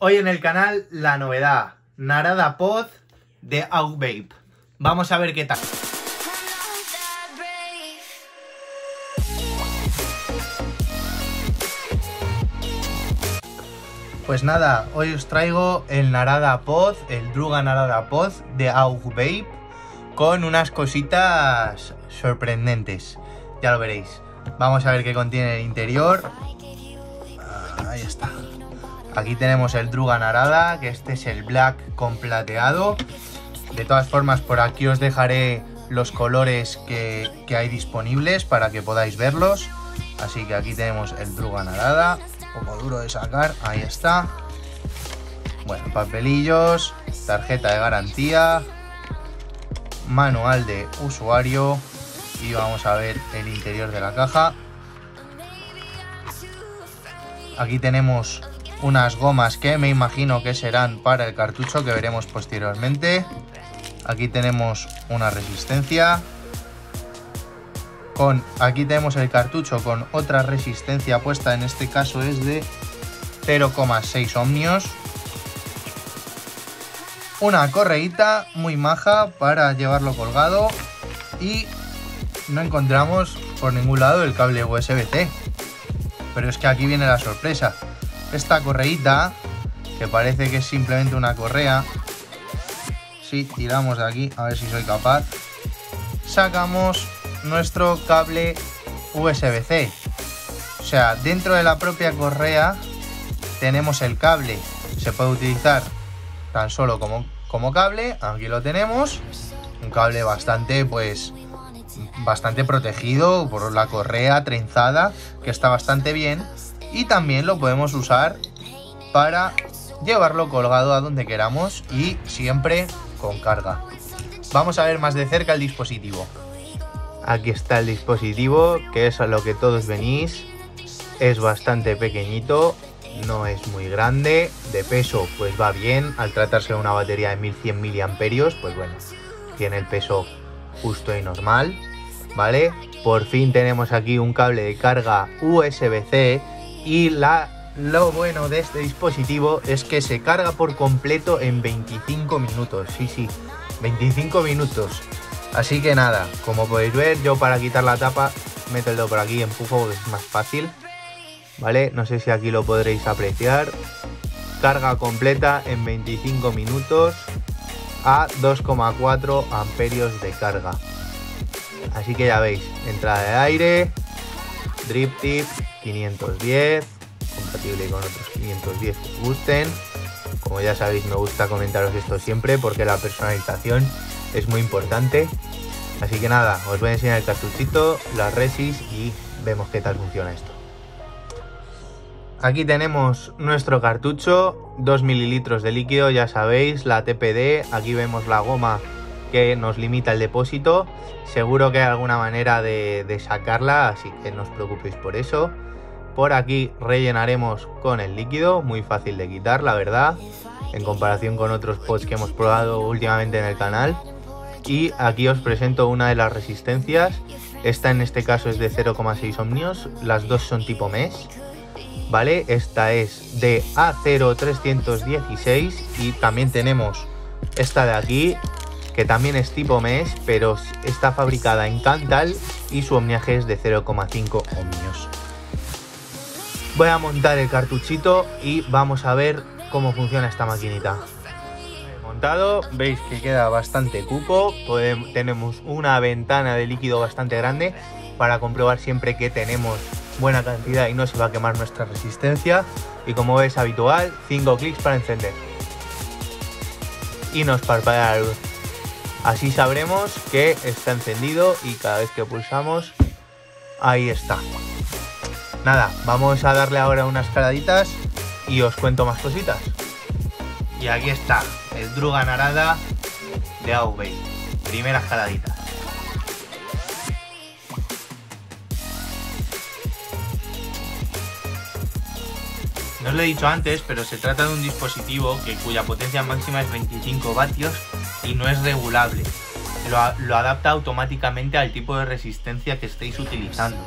Hoy en el canal la novedad, Narada Pod de Augvape. Vamos a ver qué tal. Pues nada, hoy os traigo el Narada Pod, el Druga Narada Pod de Augvape, con unas cositas sorprendentes. Ya lo veréis. Vamos a ver qué contiene el interior. Ahí está. Aquí tenemos el Druga Narada, que este es el black con plateado. De todas formas, por aquí os dejaré los colores que hay disponibles para que podáis verlos. Así que aquí tenemos el Druga Narada. Un poco duro de sacar, ahí está. Bueno, papelillos, tarjeta de garantía, manual de usuario y vamos a ver el interior de la caja. Aquí tenemos unas gomas que me imagino que serán para el cartucho, que veremos posteriormente. Aquí tenemos una resistencia. Aquí tenemos el cartucho con otra resistencia puesta, en este caso es de 0,6 ohmios. Una correíta muy maja para llevarlo colgado y no encontramos por ningún lado el cable USB-C. Pero es que aquí viene la sorpresa. Esta correíta, que parece que es simplemente una correa, si tiramos de aquí, a ver si soy capaz, sacamos nuestro cable USB-C. O sea, dentro de la propia correa tenemos el cable. Se puede utilizar tan solo como cable. Aquí lo tenemos. Un cable bastante protegido por la correa trenzada, que está bastante bien. Y también lo podemos usar para llevarlo colgado a donde queramos y siempre con carga. Vamos a ver más de cerca el dispositivo. Aquí está el dispositivo, que es a lo que todos venís. Es bastante pequeñito, no es muy grande. De peso pues va bien, al tratarse de una batería de 1100 miliamperios, pues bueno, tiene el peso justo y normal, ¿vale? Por fin tenemos aquí un cable de carga USB-C y lo bueno de este dispositivo es que se carga por completo en 25 minutos, sí, 25 minutos. Así que nada, como podéis ver, yo para quitar la tapa meto el dedo por aquí, empujo, porque es más fácil, ¿vale? No sé si aquí lo podréis apreciar. Carga completa en 25 minutos a 2,4 amperios de carga. Así que ya veis, entrada de aire, Drip tip 510, compatible con otros 510 que os gusten. Como ya sabéis, me gusta comentaros esto siempre porque la personalización es muy importante. Así que nada, os voy a enseñar el cartuchito, las resis y vemos qué tal funciona esto. Aquí tenemos nuestro cartucho, 2 mililitros de líquido, ya sabéis, la TPD. Aquí vemos la goma que nos limita el depósito. Seguro que hay alguna manera de sacarla, así que no os preocupéis por eso. Por aquí rellenaremos con el líquido, muy fácil de quitar, la verdad, en comparación con otros pods que hemos probado últimamente en el canal. Y aquí os presento una de las resistencias. Esta en este caso es de 0,6 ohmios, las dos son tipo mAh, ¿vale? Esta es de A0316 y también tenemos esta de aquí, que también es tipo mAh, pero está fabricada en Cantal y su ohmiaje es de 0,5 ohmios. Voy a montar el cartuchito y vamos a ver cómo funciona esta maquinita. Montado, veis que queda bastante cupo. Tenemos una ventana de líquido bastante grande para comprobar siempre que tenemos buena cantidad y no se va a quemar nuestra resistencia. Y como es habitual, 5 clics para encender y nos parpadea la luz. Así sabremos que está encendido y cada vez que pulsamos, ahí está. Nada, vamos a darle ahora unas caladitas y os cuento más cositas. Y aquí está el Druga Narada de Augvape, primera escaladita. No os lo he dicho antes, pero se trata de un dispositivo cuya potencia máxima es 25 vatios y no es regulable. Lo adapta automáticamente al tipo de resistencia que estéis utilizando.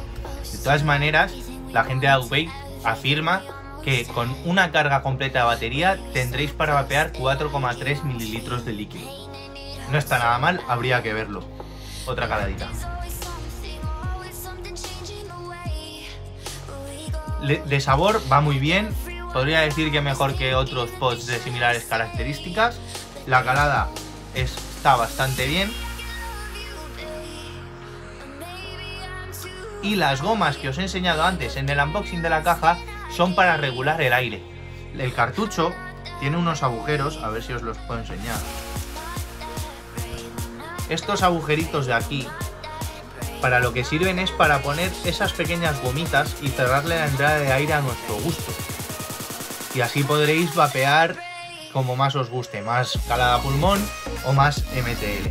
De todas maneras, la gente de Augvape afirma que con una carga completa de batería tendréis para vapear 4,3 mililitros de líquido. No está nada mal, habría que verlo. Otra caladita. De sabor va muy bien, podría decir que mejor que otros pods de similares características. La calada está bastante bien. Y las gomas que os he enseñado antes en el unboxing de la caja son para regular el aire. El cartucho tiene unos agujeros, a ver si os los puedo enseñar. Estos agujeritos de aquí, para lo que sirven es para poner esas pequeñas gomitas y cerrarle la entrada de aire a nuestro gusto. Y así podréis vapear como más os guste, más calada pulmón o más MTL.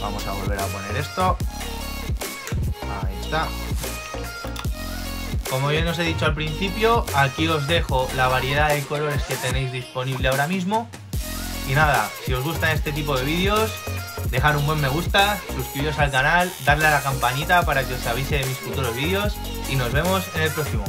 Vamos a volver a poner esto. Ahí está. Como bien os he dicho al principio, aquí os dejo la variedad de colores que tenéis disponible ahora mismo. Y nada, si os gustan este tipo de vídeos, dejad un buen me gusta, suscribiros al canal, darle a la campanita para que os avise de mis futuros vídeos y nos vemos en el próximo.